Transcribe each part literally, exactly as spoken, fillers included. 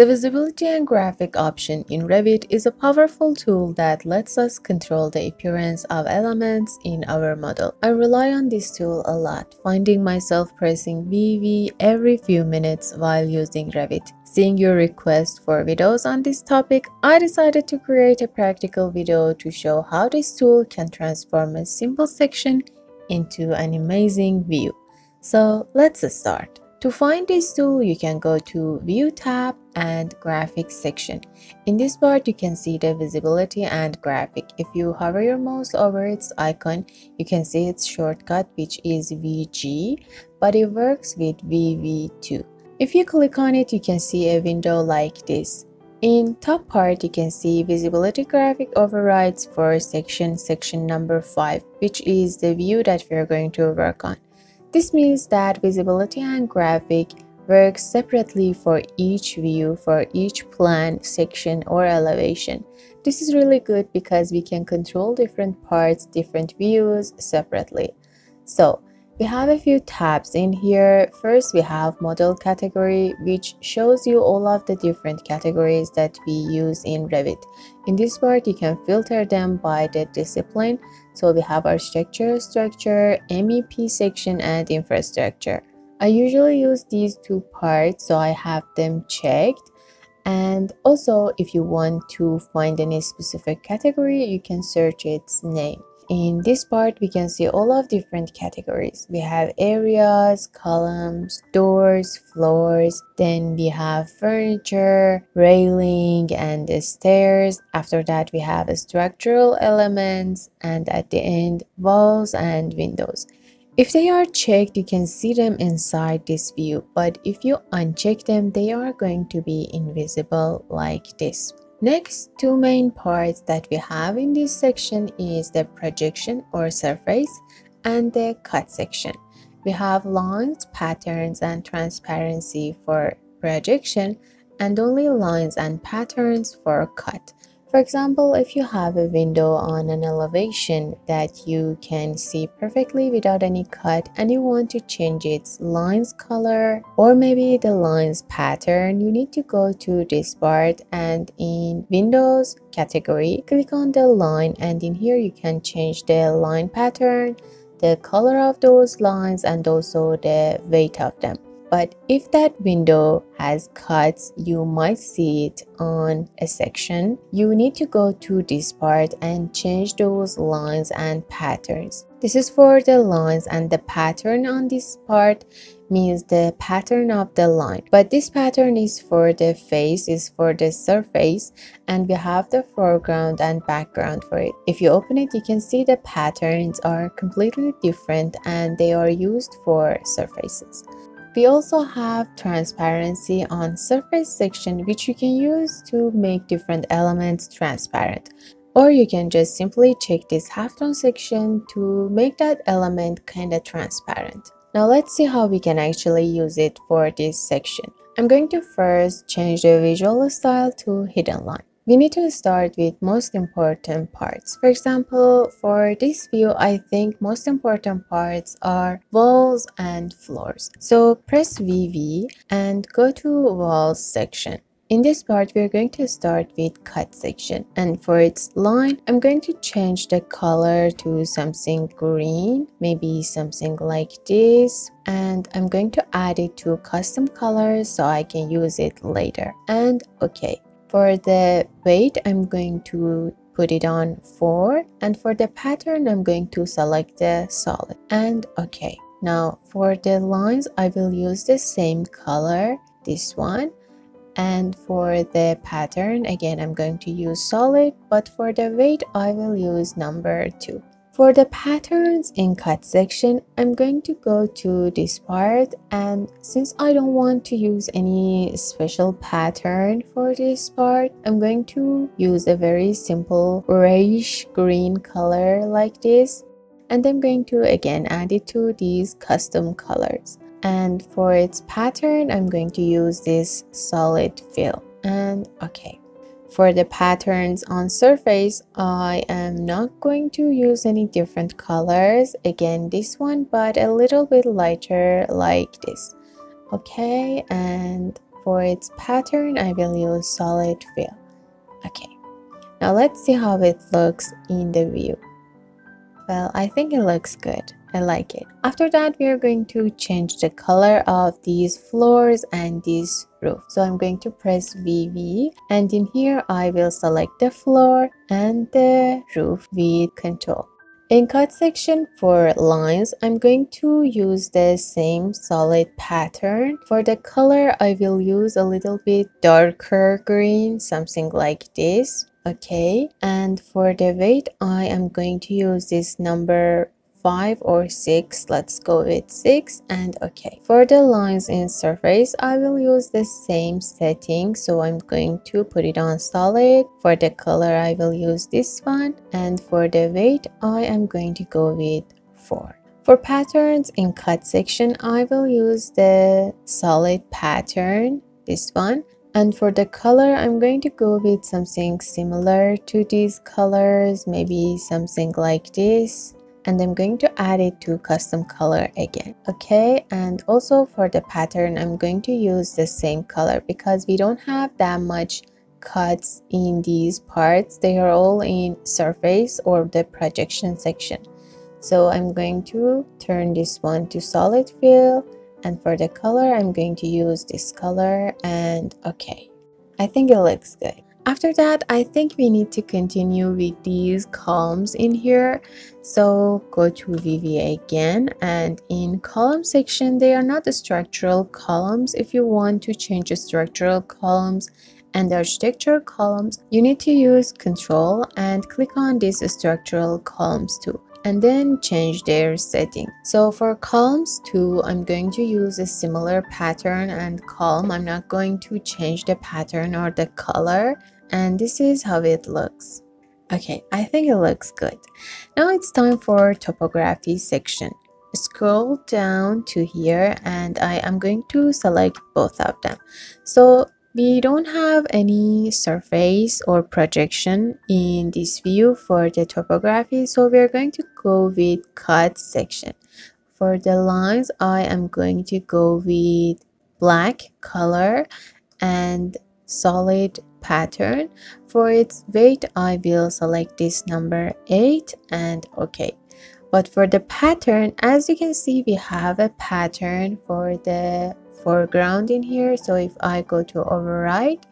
The Visibility and Graphic option in Revit is a powerful tool that lets us control the appearance of elements in our model. I rely on this tool a lot, finding myself pressing V V every few minutes while using Revit. Seeing your request for videos on this topic, I decided to create a practical video to show how this tool can transform a simple section into an amazing view. So let's start. To find this tool, you can go to View tab and Graphics section. In this part, you can see the Visibility and Graphic. If you hover your mouse over its icon, you can see its shortcut, which is V G, but it works with V V two. If you click on it, you can see a window like this. In top part, you can see Visibility Graphic Overrides for section, section number five, which is the view that we are going to work on. This means that Visibility and Graphic works separately for each view, for each plan, section, or elevation. This is really good because we can control different parts, different views separately. So we have a few tabs in here. First, we have Model Category, which shows you all of the different categories that we use in Revit. In this part, you can filter them by the discipline. So we have Architecture, Structure, M E P section, and Infrastructure. I usually use these two parts, so I have them checked. And also, if you want to find any specific category, you can search its name. In this part, we can see all of different categories. We have areas, columns, doors, floors, then we have furniture, railing, and stairs. After that, we have structural elements, and at the end, walls and windows. If they are checked, you can see them inside this view, but if you uncheck them, they are going to be invisible like this. Next, two main parts that we have in this section is the projection or surface and the cut section. We have lines, patterns, and transparency for projection, and only lines and patterns for cut. For example, if you have a window on an elevation that you can see perfectly without any cut, and you want to change its lines color or maybe the lines pattern, you need to go to this part, and in Windows category, click on the line, and in here you can change the line pattern, the color of those lines, and also the weight of them. But if that window has cuts, you might see it on a section. You need to go to this part and change those lines and patterns. This is for the lines, and the pattern on this part means the pattern of the line. But this pattern is for the face, is for the surface, and we have the foreground and background for it. If you open it, you can see the patterns are completely different, and they are used for surfaces. We also have transparency on surface section, which you can use to make different elements transparent. Or you can just simply check this halftone section to make that element kind of transparent. Now let's see how we can actually use it for this section. I'm going to first change the visual style to hidden line. We need to start with most important parts. For example, for this view, I think most important parts are walls and floors. So press V V and go to walls section. In this part, we're going to start with cut section, and for its line, I'm going to change the color to something green, maybe something like this, and I'm going to add it to custom colors so I can use it later, and okay. For the weight, I'm going to put it on four, and for the pattern, I'm going to select the solid, and okay. Now for the lines, I will use the same color, this one, and for the pattern, again, I'm going to use solid, but for the weight, I will use number two. For the patterns in cut section, I'm going to go to this part, and since I don't want to use any special pattern for this part, I'm going to use a very simple grayish green color like this, and I'm going to again add it to these custom colors. And for its pattern, I'm going to use this solid fill, and okay. For the patterns on surface, I am not going to use any different colors. Again, this one, but a little bit lighter like this. Okay, and for its pattern, I will use solid fill. Okay, now let's see how it looks in the view. Well, I think it looks good. I like it. After that, we are going to change the color of these floors and this roof. So I'm going to press V V, and in here I will select the floor and the roof with Control. In cut section for lines, I'm going to use the same solid pattern. For the color, I will use a little bit darker green, something like this. Okay, and for the weight, I am going to use this number five or six. Let's go with six. And okay, for the lines in surface, I will use the same setting, so I'm going to put it on solid. For the color, I will use this one, and for the weight, I am going to go with four. For patterns in cut section, I will use the solid pattern, this one, and for the color, I'm going to go with something similar to these colors, maybe something like this. And I'm going to add it to custom color again. Okay, and also for the pattern, I'm going to use the same color because we don't have that much cuts in these parts. They are all in surface or the projection section. So I'm going to turn this one to solid fill, and for the color, I'm going to use this color. And okay, I think it looks good. After that, I think we need to continue with these columns in here. So go to V V again, and in column section, they are not the structural columns. If you want to change the structural columns and the architecture columns, you need to use Control and click on these structural columns too, and then change their setting. So for columns two, I'm going to use a similar pattern and column. I'm not going to change the pattern or the color, and this is how it looks. Okay, I think it looks good. Now it's time for topography section. Scroll down to here, and I am going to select both of them. So we don't have any surface or projection in this view for the topography, so we're going to go with cut section. For the lines, I am going to go with black color and solid pattern. For its weight, I will select this number eight, and okay. But for the pattern, as you can see, we have a pattern for the foreground in here. So if I go to override,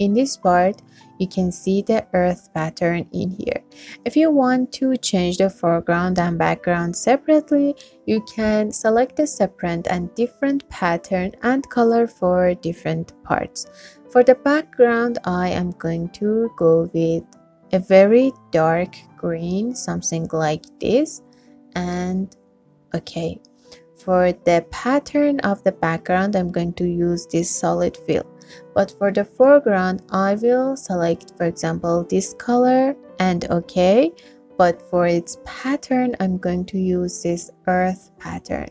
in this part you can see the earth pattern in here. If you want to change the foreground and background separately, you can select a separate and different pattern and color for different parts. For the background, I am going to go with a very dark green, something like this, and okay. For the pattern of the background, I'm going to use this solid fill. But for the foreground, I will select, for example, this color, and okay. But for its pattern, I'm going to use this earth pattern,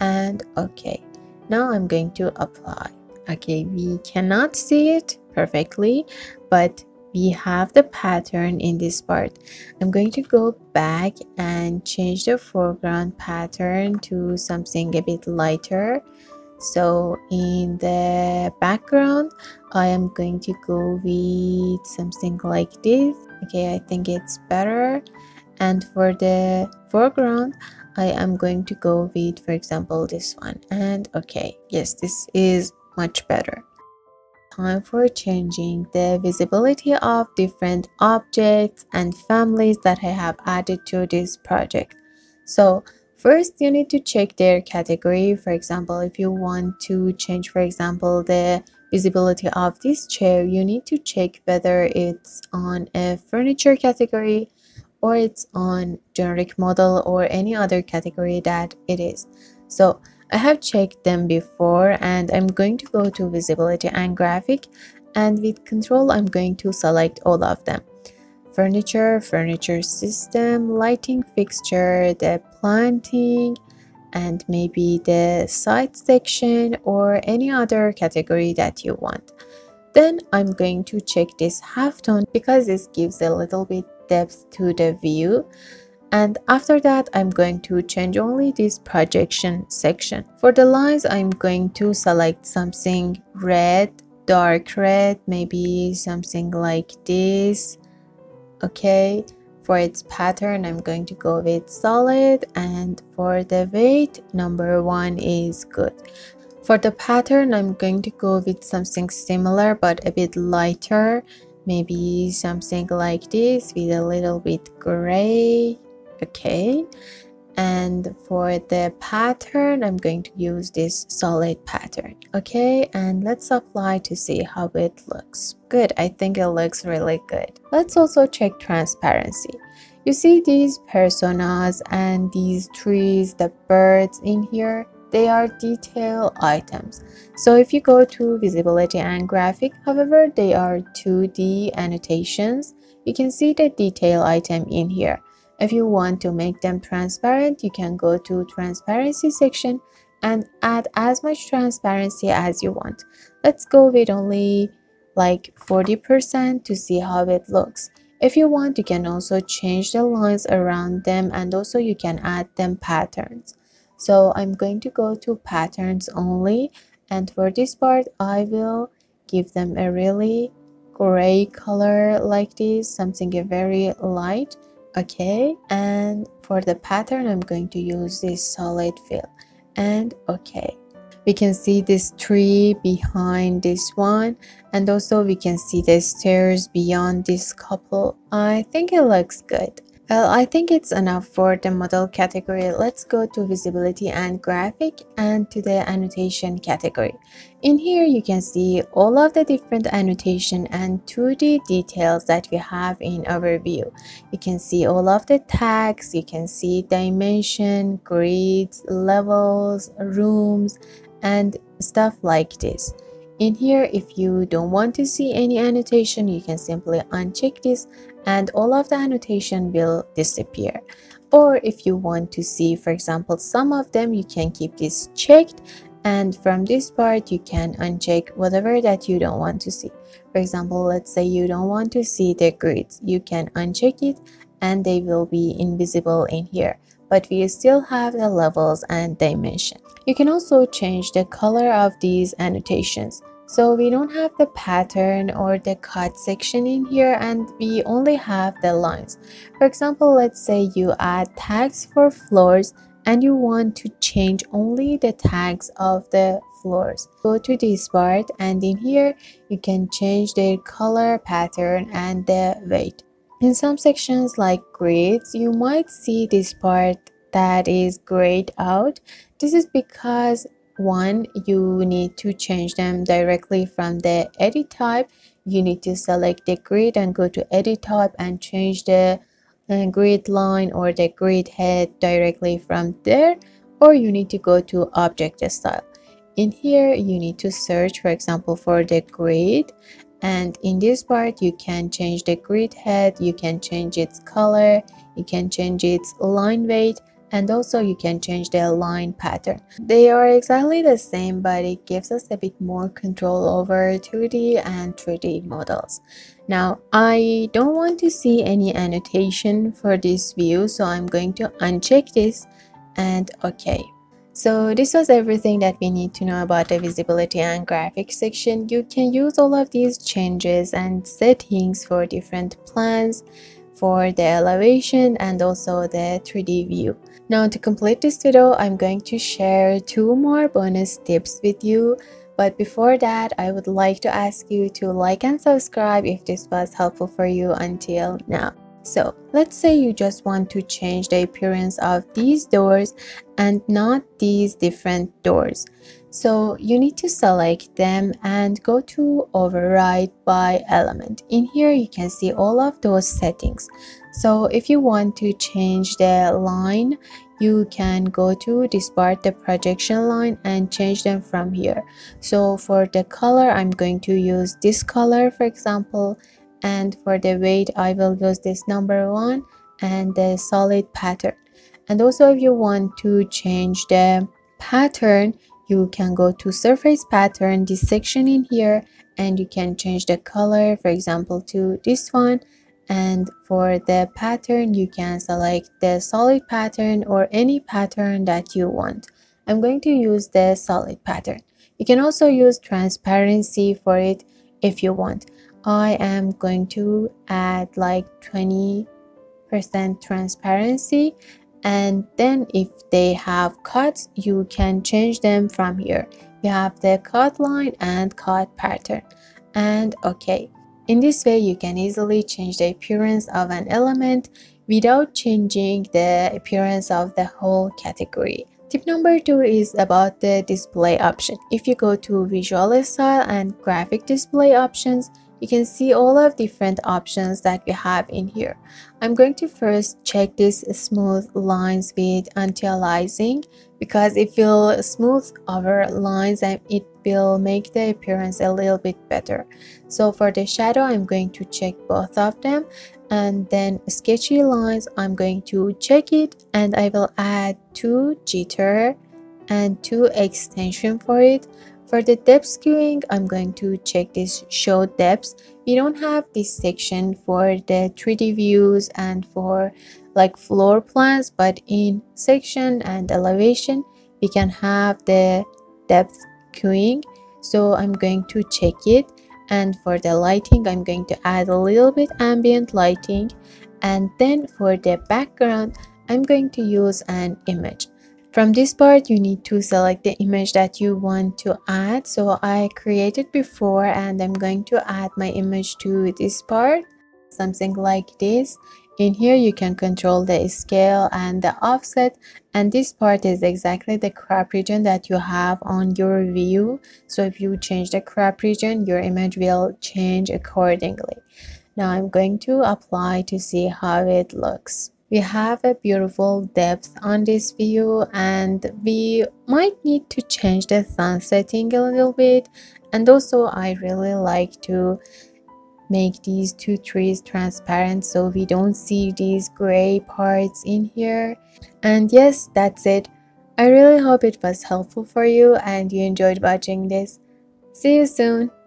and okay. Now I'm going to apply. Okay, we cannot see it perfectly, but we have the pattern in this part. I'm going to go back and change the foreground pattern to something a bit lighter. So in the background, I am going to go with something like this. Okay, I think it's better. And for the foreground, I am going to go with, for example, this one. And okay, yes, this is much better. Time for changing the visibility of different objects and families that I have added to this project. So first you need to check their category. For example, if you want to change, for example, the visibility of this chair, you need to check whether it's on a furniture category or it's on generic model or any other category that it is. So I have checked them before, and I'm going to go to Visibility and Graphic, and with Control I'm going to select all of them. Furniture, furniture system, lighting fixture, the planting, and maybe the side section or any other category that you want. Then I'm going to check this halftone because this gives a little bit depth to the view. And after that, I'm going to change only this projection section. For the lines, I'm going to select something red dark red, maybe something like this. Okay, for its pattern I'm going to go with solid, and for the weight number one is good. For the pattern I'm going to go with something similar but a bit lighter, maybe something like this with a little bit gray. Okay, and for the pattern I'm going to use this solid pattern. Okay, and let's apply to see how it looks. Good, I think it looks really good. Let's also check transparency. You see these personas and these trees, the birds in here, they are detail items. So if you go to visibility and graphic, however, they are two D annotations. You can see the detail item in here. If you want to make them transparent, you can go to transparency section and add as much transparency as you want. Let's go with only like forty percent to see how it looks. If you want, you can also change the lines around them, and also you can add them patterns. So I'm going to go to patterns only, and for this part I will give them a really gray color like this, something very light. Okay, and for the pattern I'm going to use this solid fill, and okay, we can see this tree behind this one, and also we can see the stairs beyond this couple. I think it looks good. Well, I think it's enough for the model category. Let's go to visibility and graphic and to the annotation category. In here you can see all of the different annotation and two D details that we have in our view. You can see all of the tags, you can see dimension, grids, levels, rooms, and stuff like this. In here, if you don't want to see any annotation, you can simply uncheck this and all of the annotation will disappear. Or if you want to see, for example, some of them, you can keep this checked, and from this part you can uncheck whatever that you don't want to see. For example, let's say you don't want to see the grids, you can uncheck it and they will be invisible in here, but we still have the levels and dimension. You can also change the color of these annotations. So we don't have the pattern or the cut section in here, and we only have the lines. For example, let's say you add tags for floors and you want to change only the tags of the floors. Go to this part, and in here you can change the color, pattern, and the weight. In some sections like grids, you might see this part that is grayed out. This is because one, you need to change them directly from the edit type. You need to select the grid and go to edit type and change the uh, grid line or the grid head directly from there, or you need to go to object style. In here you need to search, for example, for the grid, and in this part you can change the grid head, you can change its color, you can change its line weight, and also you can change the line pattern. They are exactly the same, but it gives us a bit more control over two D and three D models. Now I don't want to see any annotation for this view, so I'm going to uncheck this and okay. So this was everything that we need to know about the visibility and graphics section. You can use all of these changes and settings for different plans, for the elevation, and also the three D view. Now to complete this video, I'm going to share two more bonus tips with you, but before that I would like to ask you to like and subscribe if this was helpful for you until now. So let's say you just want to change the appearance of these doors and not these different doors. So you need to select them and go to override by element. In here you can see all of those settings. So if you want to change the line, you can go to this part, the projection line, and change them from here. So for the color, I'm going to use this color, for example, and for the weight I will use this number one and the solid pattern. And also if you want to change the pattern, you can go to surface pattern, this section in here, and you can change the color, for example, to this one, and for the pattern you can select the solid pattern or any pattern that you want. I'm going to use the solid pattern. You can also use transparency for it if you want. I am going to add like twenty percent transparency, and then if they have cuts, you can change them from here. You have the cut line and cut pattern, and okay. In this way, you can easily change the appearance of an element without changing the appearance of the whole category. Tip number two is about the display option. If you go to visual style and graphic display options, you can see all of different options that you have in here. I'm going to first check this smooth lines with anti-aliasing, because it will smooth over lines and it will make the appearance a little bit better. So for the shadow, I'm going to check both of them, and then sketchy lines, I'm going to check it, and I will add two jitter and two extension for it. For the depth skewing, I'm going to check this show depths. We don't have this section for the three D views and for like floor plans, but in section and elevation, we can have the depth skewing. So I'm going to check it. And for the lighting, I'm going to add a little bit ambient lighting. And then for the background, I'm going to use an image. From this part, you need to select the image that you want to add. So I created before, and I'm going to add my image to this part, something like this. In here, you can control the scale and the offset, and this part is exactly the crop region that you have on your view. So if you change the crop region, your image will change accordingly. Now I'm going to apply to see how it looks. We have a beautiful depth on this view, and we might need to change the sun setting a little bit. And also, I really like to make these two trees transparent so we don't see these gray parts in here. And yes, that's it. I really hope it was helpful for you and you enjoyed watching this. See you soon.